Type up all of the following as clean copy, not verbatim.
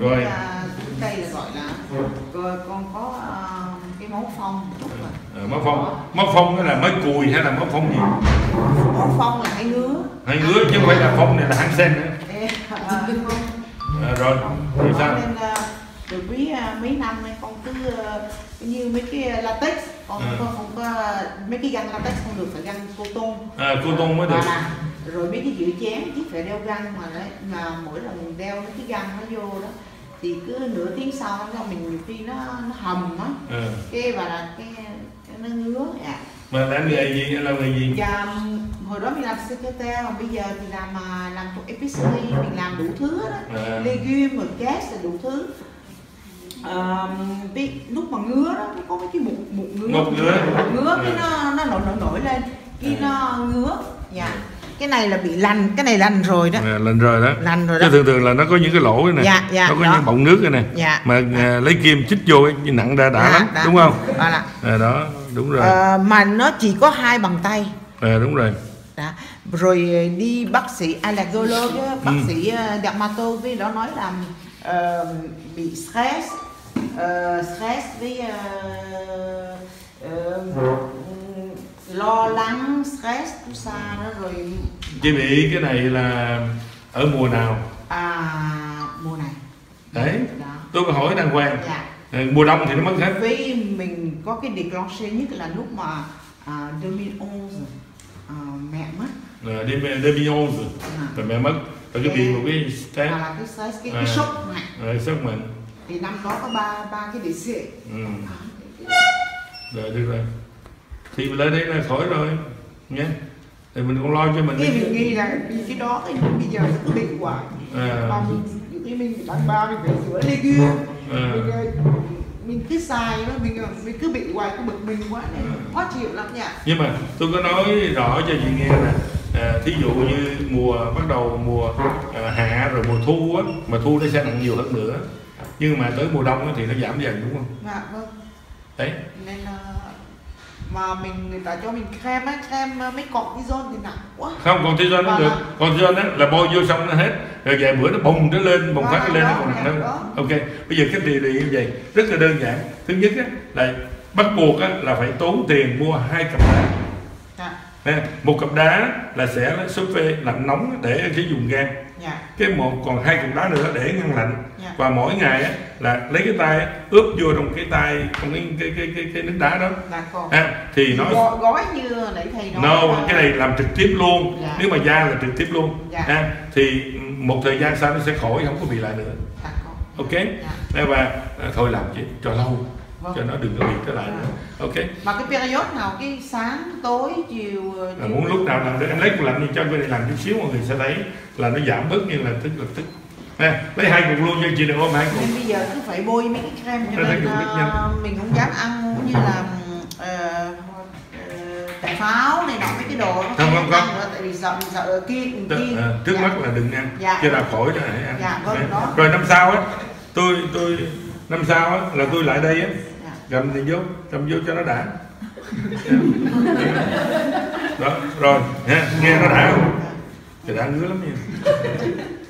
rồi. Đây là gọi là con có cái máu phong. Máu phong, máu phong đó là mới cùi hay là máu phong gì? Máu phong là hay ngứa, hay ngứa chứ không phải là phong này là hang sen nữa. Rồi thì sao? Rồi quý mấy năm nay con cứ như mấy cái latex con không có, mấy cái găng latex không được, phải găng cotton. Cotton mới được. Rồi mấy cái dĩa chén chứ phải đeo găng mà đấy, mà mỗi lần mình đeo cái găng nó vô đó thì cứ nửa tiếng sau là mình nhiều khi nó hầm á, cái và là cái nó ngứa. Mà làm nghề gì, làm nghề gì? Dạ, hồi đó mình làm secretary, mà bây giờ thì làm thuộc epicery, mình làm đủ thứ đó, legume, rồi cast, đủ thứ. Lúc mà ngứa đó nó có cái mục ngứa, ngứa cái nó nổi lên, cái nó ngứa. Dạ. Cái này là bị lành, cái này lành rồi đó. Lành rồi đó. Lành rồi đó. Chứ thường thường là nó có những cái lỗ này nè, dạ, dạ, nó có đó, những bọng nước này nè, dạ, mà lấy kim chích vô cái nặng ra đã lắm, đúng không? Đó, đó, đúng rồi. Mà nó chỉ có 2 bàn tay. Đúng rồi. Đó. Rồi đi bác sĩ allergolog, bác sĩ dermato với đó nói là bị stress, stress với lo lắng, stress, cũng xa đó rồi. Chị bị cái này là ở mùa nào? Mùa này. Đấy, đó, tôi có hỏi đàng hoàng. Dạ. Mùa đông thì nó mất hết. Với mình có cái déclenché nhất là lúc mà 2011 mẹ mất. Là 2011 rồi mẹ mất. Rồi cái bị một cái stress. Là cái stress, cái sốc mạnh. Sốc mạnh. Thì năm đó có ba cái địa sĩ. Rồi, được rồi. Thì mình lên đây là khỏi rồi nhé, thì mình cũng lo cho mình. Cái mình nghĩ là vì cái đó thì bây giờ nó cứ bệnh hoài, mà mình bán bao mình phải sửa lên kia, mình cứ xài đó, mình cứ bị hoài, cứ bực mình quá nên khó chịu lắm nha. Nhưng mà tôi có nói rõ cho chị nghe nè, thí dụ như mùa bắt đầu mùa hạ rồi mùa thu á, mà thu nó sẽ nặng nhiều hơn nữa, nhưng mà tới mùa đông thì nó giảm dần, đúng không? Dạ vâng. Đấy. Nên mà người ta cho mình creme, mấy cortisone thì nặng quá. Không, cortisone nó được, cortisone là bôi vô xong nó hết. Rồi vài bữa nó bùng nó lên, bùng phát lên nó còn nặng hơn. Ok, bây giờ cái điều này như vậy rất là đơn giản. Thứ nhất á, là bắt buộc á, là phải tốn tiền mua 2 cặp đá. Nè, một cặp đá là sẽ súp phê lạnh nóng để ở cái vùng gan. Cái một còn 2 cục đá nữa để ngăn lạnh. Và mỗi ngày á, là lấy cái tay ướp vô trong cái tay, trong cái nước đá đó. Thì nó gói như nãy thầy nói. No, cái này làm trực tiếp luôn. Nếu mà da là trực tiếp luôn. Thì một thời gian sau nó sẽ khỏi, không có bị lại nữa. Ok. Và thôi làm chứ cho lâu, cho nó đừng có bị trở lại nữa. Ok. Mà cái period nào, cái sáng, tối, chiều, muốn lúc nào làm được. Em lấy cục lạnh cho bên này làm chút xíu, mọi người sẽ thấy là nó giảm bớt như là tức lập tức. Nè, lấy 2 cục luôn nha chị, đừng ôm 2 cục. Nên bây giờ cứ phải bôi mấy cái creme cho nên mình không dám ăn như là cải pháo này nọ, mấy cái đồ nó không ăn nữa, tại vì sợ kiêng. Trước mắt là đừng ăn, chứ là khỏi cho hãy ăn. Dạ, vâng đó. Rồi năm sau á, tôi năm sau á là tôi lại đây á, gầm thì vô, cầm vô cho nó đã. Đó, rồi, nghe nó đã không? Trời đã ngứa lắm nha.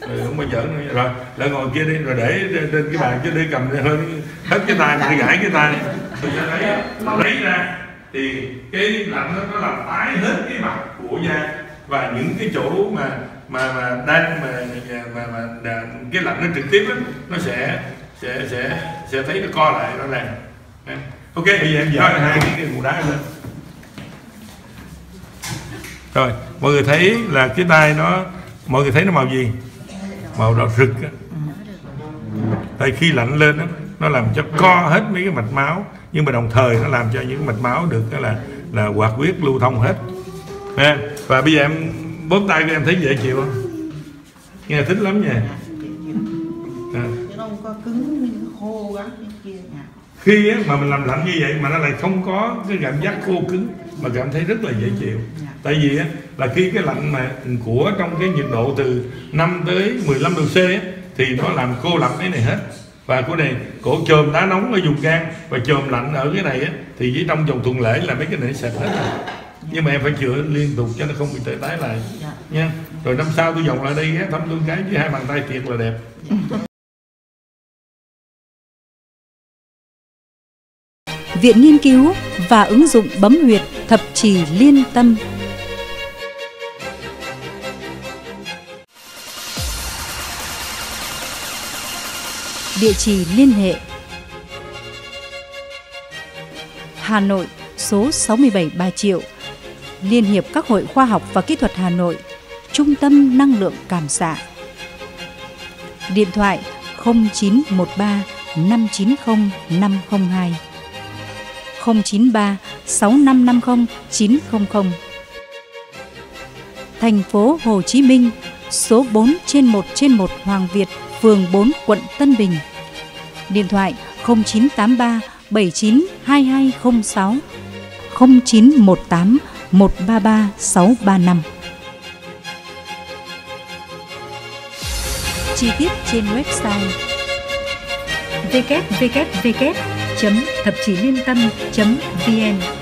Rồi không bao giờ nữa. Rồi, lại ngồi kia đi, rồi để trên cái bàn chứ đi cầm hơn hết cái tay, mình gãi cái tay. Tôi sẽ lấy ra thì cái lạnh nó làm tái hết cái mặt của da và những cái chỗ mà đang mà cái lạnh nó trực tiếp đó, nó sẽ thấy nó co lại nó nè. Ok, bây giờ em dỡ 2 cái cục đá lên. Rồi, mọi người thấy là cái tay nó, mọi người thấy nó màu gì? Màu đỏ rực á. Tại khi lạnh lên á, nó làm cho co hết mấy cái mạch máu, nhưng mà đồng thời nó làm cho những mạch máu được là hoạt huyết lưu thông hết. Và bây giờ em bóp tay của em thấy dễ chịu không? Nghe thích lắm nha. Không có cứng như khô lắm kia. Khi á, mà mình làm lạnh như vậy mà nó lại không có cái cảm giác khô cứng, mà cảm thấy rất là dễ chịu. Tại vì á, là khi cái lạnh mà của trong cái nhiệt độ từ 5 tới 15 độ C á, thì nó làm khô lạnh cái này hết. Và cái này cổ chườm đá nóng ở vùng gan và chườm lạnh ở cái này á, thì chỉ trong vòng tuần lễ là mấy cái này sạch hết rồi. Nhưng mà em phải chữa liên tục cho nó không bị tái lại nha. Rồi năm sau tôi vòng lại đây á, thăm luôn cái với 2 bàn tay thiệt là đẹp. Viện Nghiên cứu và Ứng dụng Bấm huyệt Thập Chỉ Liên Tâm. Địa chỉ liên hệ: Hà Nội, số 67 Bà Triệu, Liên hiệp các hội khoa học và kỹ thuật Hà Nội, Trung tâm Năng lượng Cảm xạ. Điện thoại 0913 590 502, 093 6550 900. Thành phố Hồ Chí Minh, số 4/1/1 Hoàng Việt, phường 4, quận Tân Bình. Điện thoại 0983 79 2206, 0918 133 635. Chi tiết trên website www.thapchilientam.vn.